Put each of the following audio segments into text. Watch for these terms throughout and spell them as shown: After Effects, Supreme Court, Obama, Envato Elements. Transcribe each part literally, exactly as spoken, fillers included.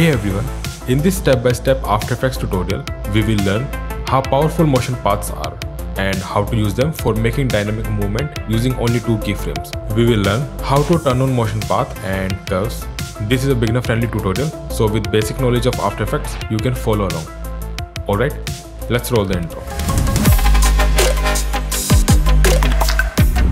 Hey everyone, in this step-by-step After Effects tutorial, we will learn how powerful motion paths are and how to use them for making dynamic movement using only two keyframes. We will learn how to turn on motion path and curves. This is a beginner-friendly tutorial, so with basic knowledge of After Effects, you can follow along. Alright, let's roll the intro.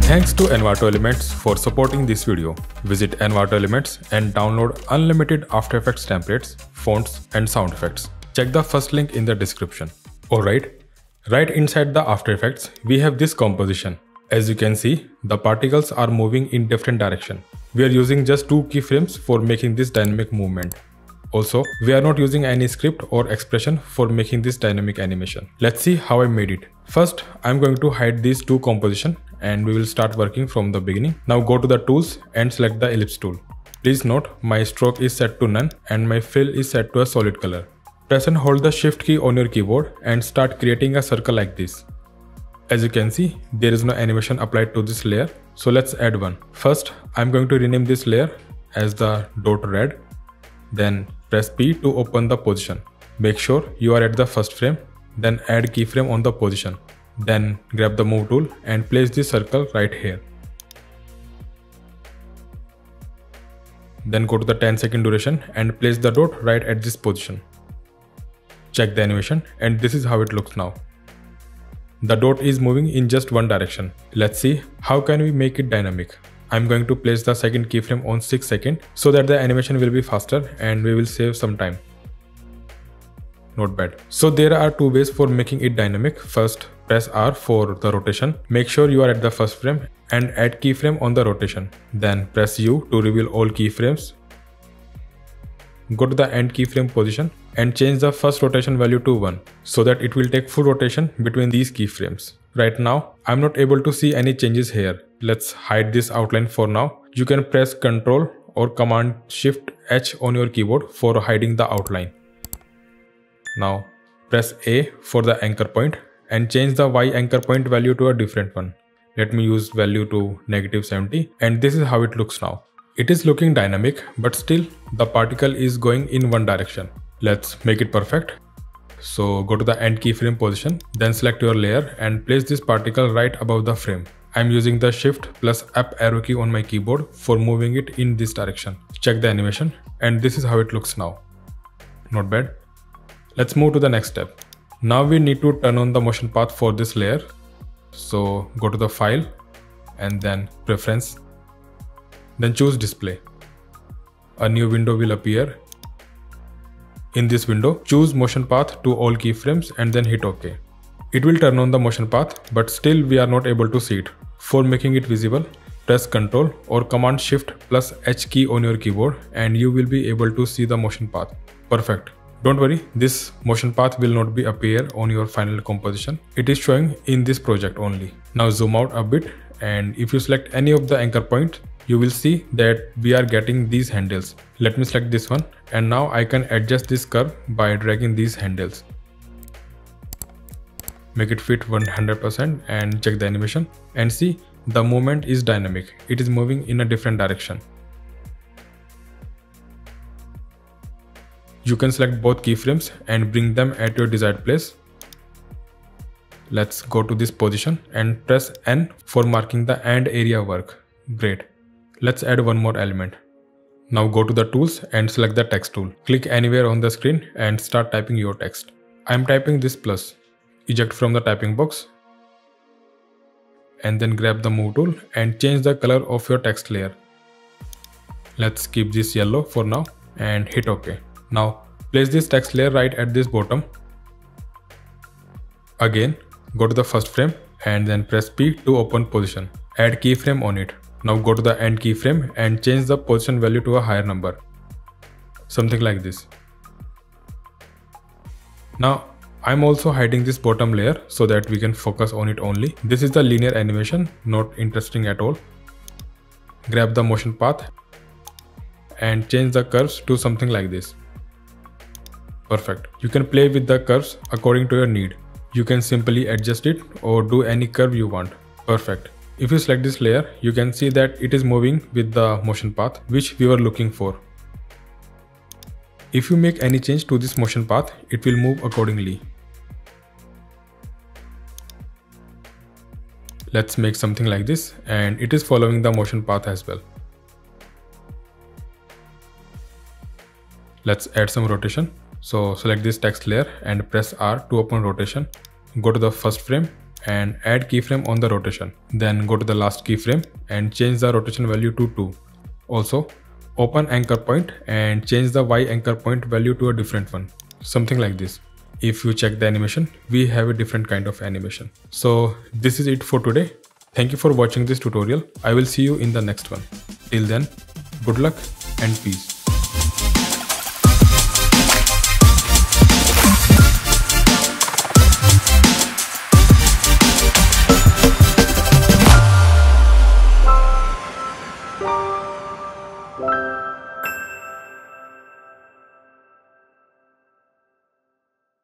Thanks to Envato Elements for supporting this video. Visit Envato Elements and download unlimited After Effects templates, fonts and sound effects. Check the first link in the description. Alright, right inside the After Effects we have this composition. As you can see, the particles are moving in different direction. We are using just two keyframes for making this dynamic movement. Also, we are not using any script or expression for making this dynamic animation. Let's see how I made it. First, I'm going to hide these two compositions and we will start working from the beginning. Now go to the tools and select the ellipse tool. Please note, my stroke is set to none and my fill is set to a solid color. Press and hold the shift key on your keyboard and start creating a circle like this. As you can see, there is no animation applied to this layer. So let's add one. First, I'm going to rename this layer as the dot red. Then press P to open the position. Make sure you are at the first frame, then add keyframe on the position. Then grab the move tool and place this circle right here. Then go to the ten second duration and place the dot right at this position. Check the animation and this is how it looks now. The dot is moving in just one direction. Let's see how can we make it dynamic. I'm going to place the second keyframe on six seconds so that the animation will be faster and we will save some time. Not bad. So there are two ways for making it dynamic. First, press R for the rotation. Make sure you are at the first frame and add keyframe on the rotation. Then press U to reveal all keyframes. Go to the end keyframe position and change the first rotation value to one so that it will take full rotation between these keyframes. Right now, I'm not able to see any changes here. Let's hide this outline for now. You can press Ctrl or Command Shift H on your keyboard for hiding the outline. Now press A for the anchor point and change the Y anchor point value to a different one. Let me use value to negative seventy and this is how it looks now. It is looking dynamic, but still the particle is going in one direction. Let's make it perfect. So go to the end keyframe position, then select your layer and place this particle right above the frame. I'm using the shift plus up arrow key on my keyboard for moving it in this direction. Check the animation and this is how it looks now. Not bad. Let's move to the next step. Now we need to turn on the motion path for this layer. So go to the file and then preference. Then choose display. A new window will appear. In this window, choose motion path to all keyframes and then hit OK. It will turn on the motion path, but still we are not able to see it. For making it visible, press Ctrl or Command Shift plus H key on your keyboard and you will be able to see the motion path. Perfect. Don't worry, this motion path will not be appear on your final composition. It is showing in this project only. Now zoom out a bit and if you select any of the anchor point, you will see that we are getting these handles. Let me select this one and now I can adjust this curve by dragging these handles. Make it fit one hundred percent and check the animation and see the movement is dynamic. It is moving in a different direction. You can select both keyframes and bring them at your desired place. Let's go to this position and press N for marking the end area work. Great. Let's add one more element. Now go to the tools and select the text tool. Click anywhere on the screen and start typing your text. I'm typing this plus. Eject from the typing box. And then grab the move tool and change the color of your text layer. Let's keep this yellow for now and hit OK. Now place this text layer right at this bottom. Again, go to the first frame and then press P to open position. Add keyframe on it. Now go to the end keyframe and change the position value to a higher number. Something like this. Now I'm also hiding this bottom layer so that we can focus on it only. This is the linear animation, not interesting at all. Grab the motion path and change the curves to something like this. Perfect. You can play with the curves according to your need. You can simply adjust it or do any curve you want. Perfect. If you select this layer, you can see that it is moving with the motion path which we were looking for. If you make any change to this motion path, it will move accordingly. Let's make something like this, and it is following the motion path as well. Let's add some rotation. So select this text layer and press R to open rotation. Go to the first frame and add keyframe on the rotation. Then go to the last keyframe and change the rotation value to two. Also, open anchor point and change the Y anchor point value to a different one. Something like this. If you check the animation, we have a different kind of animation. So this is it for today. Thank you for watching this tutorial. I will see you in the next one. Till then, good luck and peace.